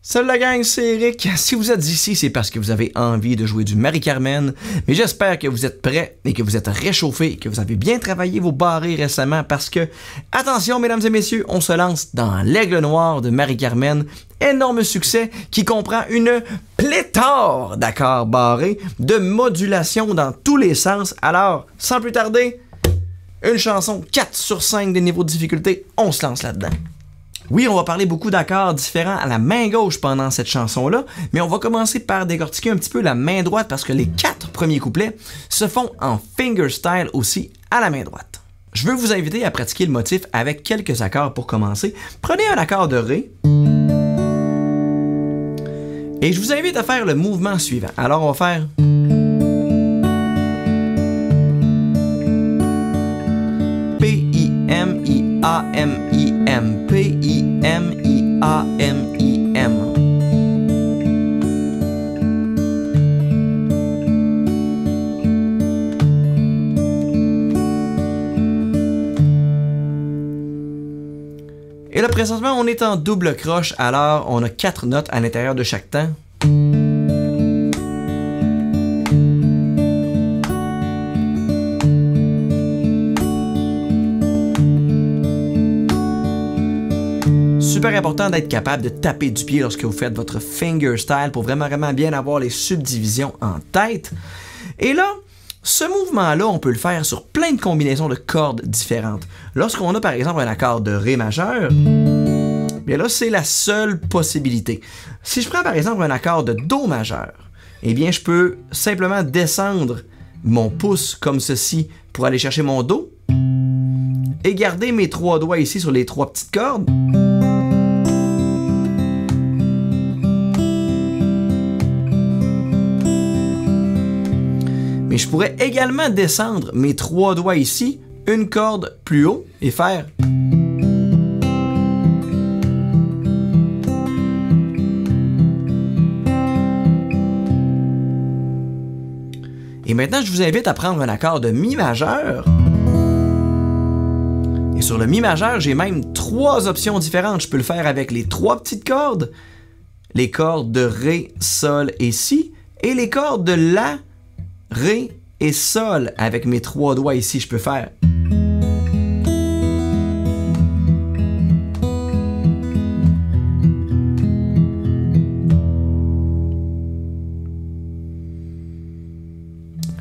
Salut la gang, c'est Éric. Si vous êtes ici, c'est parce que vous avez envie de jouer du Marie-Carmen, mais j'espère que vous êtes prêts et que vous êtes réchauffés et que vous avez bien travaillé vos barrés récemment parce que, attention mesdames et messieurs, on se lance dans l'aigle noir de Marie-Carmen, énorme succès qui comprend une pléthore d'accords barrés, de modulations dans tous les sens. Alors, sans plus tarder, une chanson 4 sur 5 des niveaux de difficulté, on se lance là-dedans. Oui, on va parler beaucoup d'accords différents à la main gauche pendant cette chanson-là, mais on va commencer par décortiquer un petit peu la main droite parce que les 4 premiers couplets se font en fingerstyle aussi à la main droite. Je veux vous inviter à pratiquer le motif avec quelques accords pour commencer. Prenez un accord de Ré et je vous invite à faire le mouvement suivant. Alors on va faire... P-I-M-I-A-M-I-M, P-I-M-I-A-M-I-M. Et là, présentement, on est en double croche, alors on a 4 notes à l'intérieur de chaque temps. Super important d'être capable de taper du pied lorsque vous faites votre fingerstyle pour vraiment bien avoir les subdivisions en tête. Et là, ce mouvement-là, on peut le faire sur plein de combinaisons de cordes différentes. Lorsqu'on a par exemple un accord de Ré majeur, bien là c'est la seule possibilité. Si je prends par exemple un accord de Do majeur, eh bien je peux simplement descendre mon pouce comme ceci pour aller chercher mon Do et garder mes 3 doigts ici sur les 3 petites cordes. Je pourrais également descendre mes 3 doigts ici, une corde plus haut et faire... Et maintenant, je vous invite à prendre un accord de Mi majeur. Et sur le Mi majeur, j'ai même 3 options différentes. Je peux le faire avec les 3 petites cordes, les cordes de Ré, Sol et Si, et les cordes de La, Ré et Sol. Avec mes 3 doigts ici, je peux faire...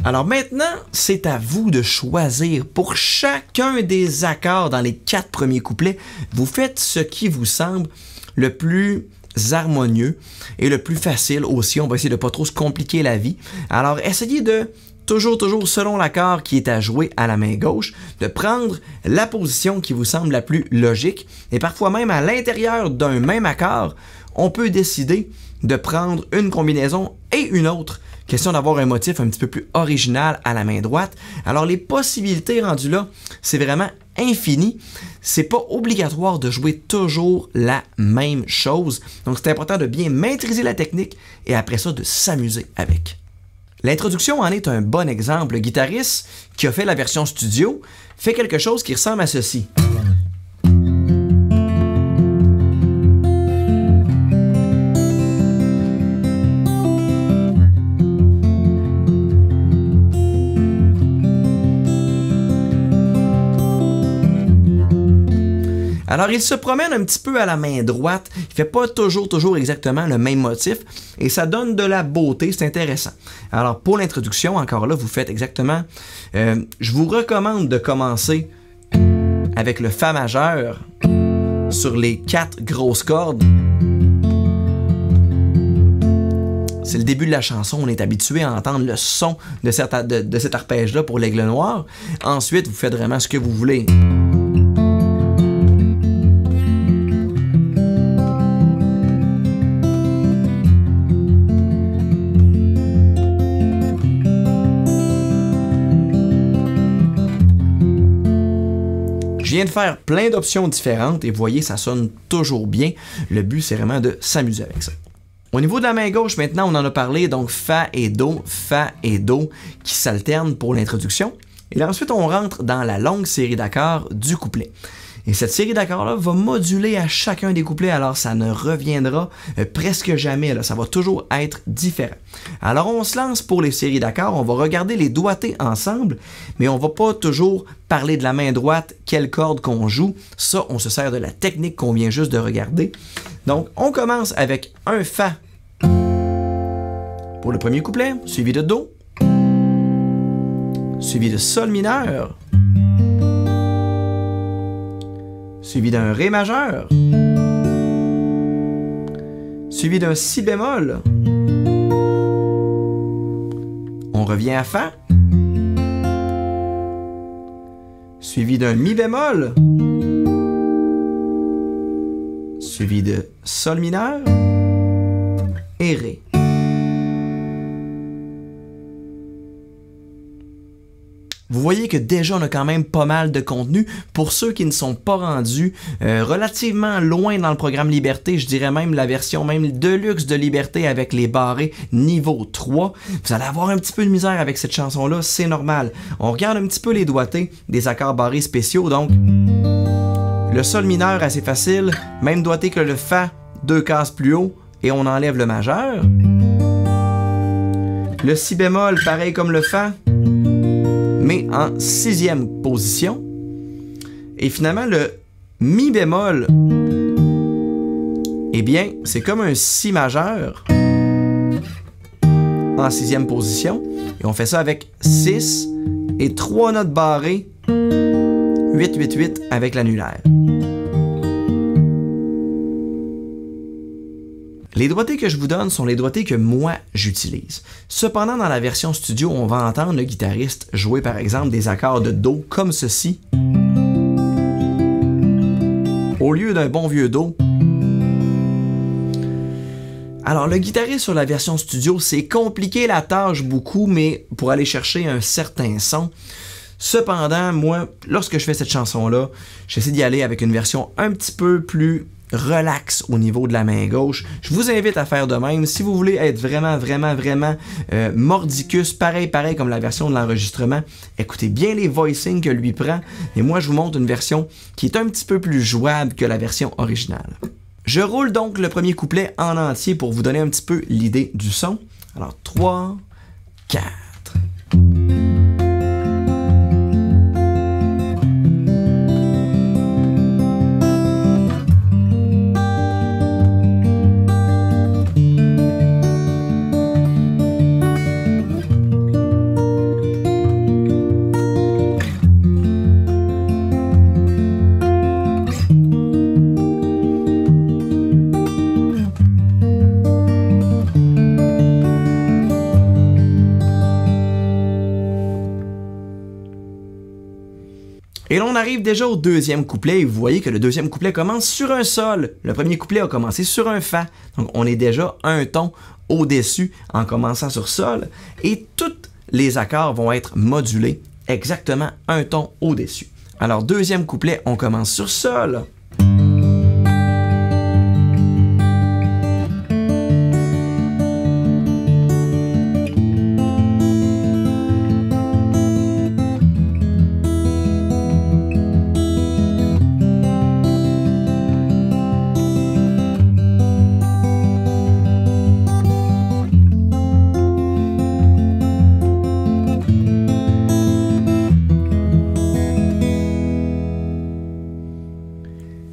Alors maintenant, c'est à vous de choisir. Pour chacun des accords dans les 4 premiers couplets, vous faites ce qui vous semble le plus... harmonieux et le plus facile aussi. On va essayer de pas trop se compliquer la vie. Alors essayez de, toujours selon l'accord qui est à jouer à la main gauche, de prendre la position qui vous semble la plus logique. Et parfois même à l'intérieur d'un même accord, on peut décider de prendre une combinaison et une autre. Question d'avoir un motif un petit peu plus original à la main droite. Alors les possibilités rendues là, c'est vraiment infini. C'est pas obligatoire de jouer toujours la même chose. Donc c'est important de bien maîtriser la technique et après ça de s'amuser avec. L'introduction en est un bon exemple. Le guitariste qui a fait la version studio fait quelque chose qui ressemble à ceci. Alors, il se promène un petit peu à la main droite. Il ne fait pas toujours exactement le même motif. Et ça donne de la beauté. C'est intéressant. Alors, pour l'introduction, encore là, vous faites exactement... je vous recommande de commencer avec le Fa majeur sur les 4 grosses cordes. C'est le début de la chanson. On est habitué à entendre le son de cet arpège-là pour l'aigle noir. Ensuite, vous faites vraiment ce que vous voulez. Je viens de faire plein d'options différentes et vous voyez, ça sonne toujours bien. Le but, c'est vraiment de s'amuser avec ça. Au niveau de la main gauche, maintenant, on en a parlé, donc Fa et Do qui s'alternent pour l'introduction. Et là, ensuite, on rentre dans la longue série d'accords du couplet. Et cette série d'accords-là va moduler à chacun des couplets, alors ça ne reviendra presque jamais, là. Ça va toujours être différent. Alors on se lance pour les séries d'accords, on va regarder les doigtés ensemble, mais on va pas toujours parler de la main droite, quelle corde qu'on joue. Ça, on se sert de la technique qu'on vient juste de regarder. Donc on commence avec un Fa pour le premier couplet, suivi de Do, suivi de Sol mineur, suivi d'un Ré majeur, suivi d'un Si bémol. On revient à Fa, suivi d'un Mi bémol, suivi de Sol mineur et Ré. Vous voyez que déjà on a quand même pas mal de contenu. Pour ceux qui ne sont pas rendus relativement loin dans le programme Liberté, je dirais même la version même deluxe de Liberté avec les barrés niveau 3, vous allez avoir un petit peu de misère avec cette chanson-là, c'est normal. On regarde un petit peu les doigtés des accords barrés spéciaux, donc le Sol mineur assez facile, même doigté que le Fa, deux cases plus haut, et on enlève le majeur. Le Si bémol, pareil comme le Fa, mais en sixième position. Et finalement, le Mi bémol, eh bien, c'est comme un Si majeur en sixième position. Et on fait ça avec 6 et 3 notes barrées, 8, 8, 8 avec l'annulaire. Les doigtés que je vous donne sont les doigtés que moi j'utilise. Cependant, dans la version studio, on va entendre le guitariste jouer par exemple des accords de Do comme ceci, au lieu d'un bon vieux Do. Alors le guitariste sur la version studio, c'est compliqué la tâche beaucoup, mais pour aller chercher un certain son. Cependant, moi, lorsque je fais cette chanson-là, j'essaie d'y aller avec une version un petit peu plus relax au niveau de la main gauche. Je vous invite à faire de même. Si vous voulez être vraiment mordicus, pareil comme la version de l'enregistrement, écoutez bien les voicings que lui prend. Et moi, je vous montre une version qui est un petit peu plus jouable que la version originale. Je roule donc le premier couplet en entier pour vous donner un petit peu l'idée du son. Alors, 3, 4... Et l'on arrive déjà au deuxième couplet, et vous voyez que le deuxième couplet commence sur un Sol. Le premier couplet a commencé sur un Fa, donc on est déjà un ton au-dessus en commençant sur Sol. Et tous les accords vont être modulés exactement un ton au-dessus. Alors deuxième couplet, on commence sur Sol.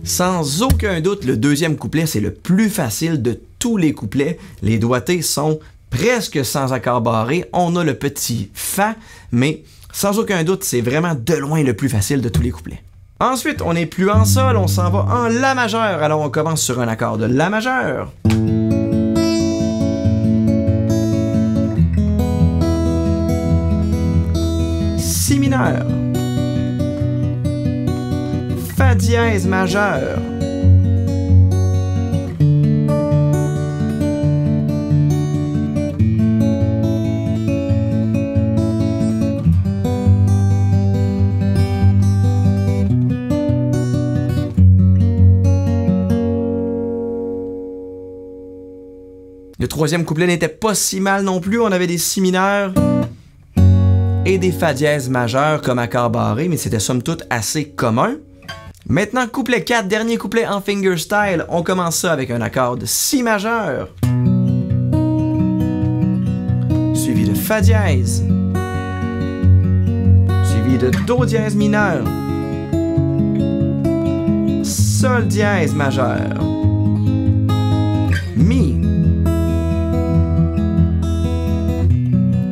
Sans aucun doute, le deuxième couplet, c'est le plus facile de tous les couplets. Les doigtés sont presque sans accord barré. On a le petit Fa, mais sans aucun doute, c'est vraiment de loin le plus facile de tous les couplets. Ensuite, on n'est plus en Sol, on s'en va en La majeur. Alors, on commence sur un accord de La majeur. Si mineur. Fa dièse majeur, le troisième couplet n'était pas si mal non plus, on avait des Si mineurs et des Fa dièse majeur comme accord barré, mais c'était somme toute assez commun. Maintenant, couplet 4, dernier couplet en fingerstyle. On commence ça avec un accord de Si majeur, suivi de Fa dièse, suivi de Do dièse mineur, Sol dièse majeur, Mi,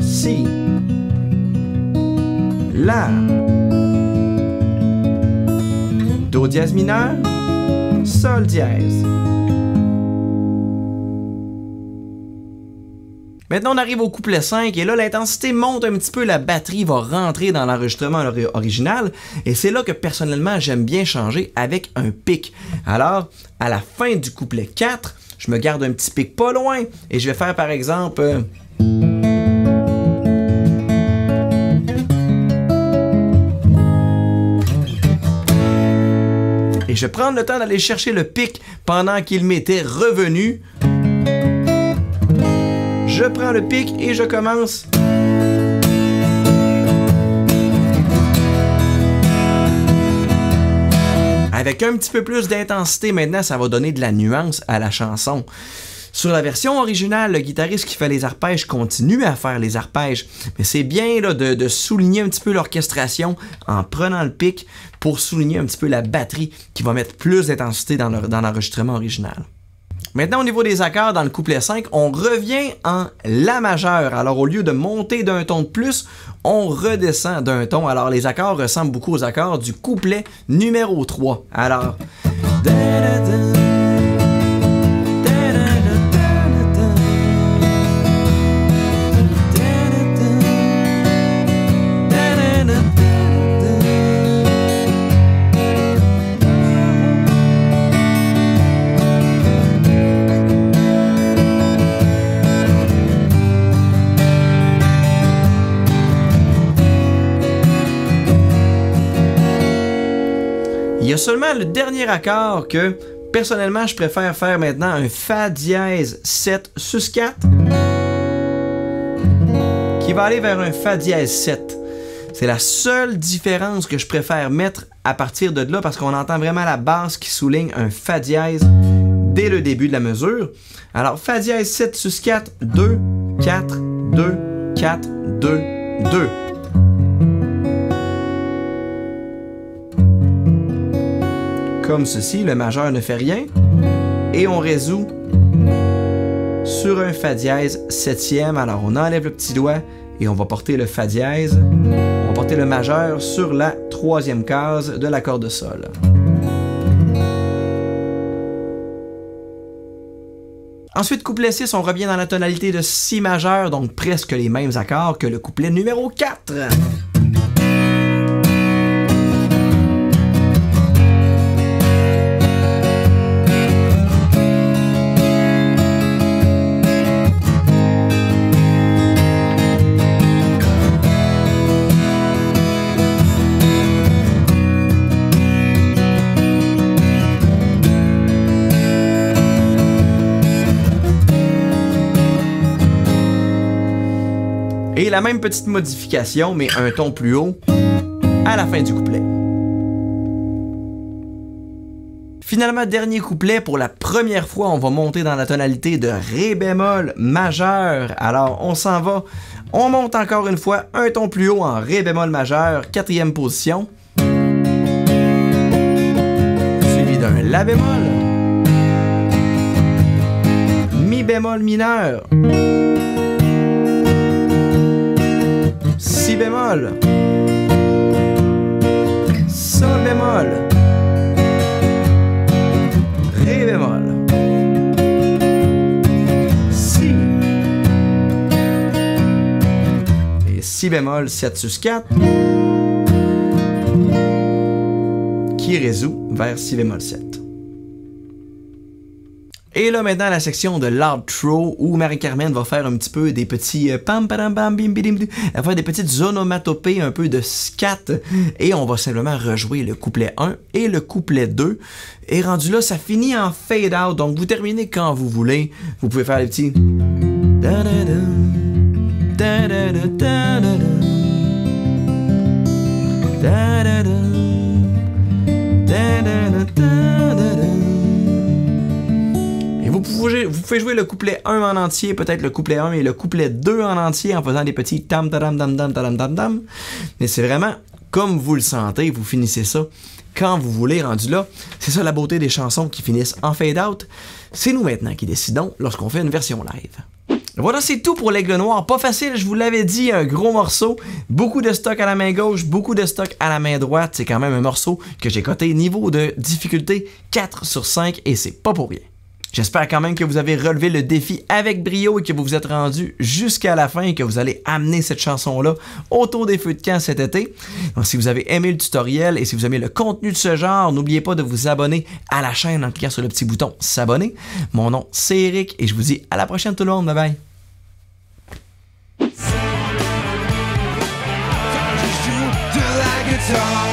Si, La, Do dièse mineur, Sol dièse. Maintenant, on arrive au couplet 5 et là, l'intensité monte un petit peu, la batterie va rentrer dans l'enregistrement original et c'est là que personnellement, j'aime bien changer avec un pic. Alors, à la fin du couplet 4, je me garde un petit pic pas loin et je vais faire par exemple... Et je vais prendre le temps d'aller chercher le pic pendant qu'il m'était revenu. Je prends le pic et je commence. Avec un petit peu plus d'intensité maintenant, ça va donner de la nuance à la chanson. Sur la version originale, le guitariste qui fait les arpèges continue à faire les arpèges, mais c'est bien là, de souligner un petit peu l'orchestration en prenant le pic pour souligner un petit peu la batterie qui va mettre plus d'intensité dans l'enregistrement original. Maintenant, au niveau des accords, dans le couplet 5, on revient en La majeur. Alors, au lieu de monter d'un ton de plus, on redescend d'un ton. Alors, les accords ressemblent beaucoup aux accords du couplet numéro 3. Alors... Il y a seulement le dernier accord que, personnellement, je préfère faire maintenant un Fa dièse 7 sus 4 qui va aller vers un Fa dièse 7. C'est la seule différence que je préfère mettre à partir de là parce qu'on entend vraiment la basse qui souligne un Fa dièse dès le début de la mesure. Alors, Fa dièse 7 sus 4, 2, 4, 2, 4, 2, 2. Comme ceci, le majeur ne fait rien et on résout sur un Fa dièse septième. Alors on enlève le petit doigt et on va porter le Fa dièse, on va porter le majeur sur la troisième case de l'accord de Sol. Ensuite, couplet 6, on revient dans la tonalité de Si majeur, donc presque les mêmes accords que le couplet numéro 4. Et la même petite modification, mais un ton plus haut, à la fin du couplet. Finalement, dernier couplet, pour la première fois, on va monter dans la tonalité de Ré bémol majeur. Alors, on s'en va, on monte encore une fois un ton plus haut en Ré bémol majeur, quatrième position, suivi d'un La bémol, Mi bémol mineur, Si bémol, Sol bémol, Ré bémol, Si, et Si bémol 7 sus 4, qui résout vers Si bémol 7. Et là maintenant la section de l'outro où Marie-Carmen va faire un petit peu des petits pam pam pam bim bim bim, elle va faire des petites onomatopées un peu de scat et on va simplement rejouer le couplet 1 et le couplet 2 et rendu là ça finit en fade out, donc vous terminez quand vous voulez, vous pouvez faire les petits da da da, da da da da da da da da da da. Et vous pouvez jouer le couplet 1 en entier, peut-être le couplet 1 et le couplet 2 en entier en faisant des petits tam tam tam tam tam tam tam. Mais c'est vraiment comme vous le sentez, vous finissez ça quand vous voulez, rendu là. C'est ça la beauté des chansons qui finissent en fade-out. C'est nous maintenant qui décidons lorsqu'on fait une version live. Voilà, c'est tout pour l'Aigle noir. Pas facile, je vous l'avais dit, un gros morceau. Beaucoup de stock à la main gauche, beaucoup de stock à la main droite. C'est quand même un morceau que j'ai coté niveau de difficulté 4 sur 5 et c'est pas pour rien. J'espère quand même que vous avez relevé le défi avec brio et que vous vous êtes rendu jusqu'à la fin et que vous allez amener cette chanson-là autour des feux de camp cet été. Donc, si vous avez aimé le tutoriel et si vous aimez le contenu de ce genre, n'oubliez pas de vous abonner à la chaîne en cliquant sur le petit bouton s'abonner. Mon nom, c'est Éric et je vous dis à la prochaine tout le monde. Bye bye!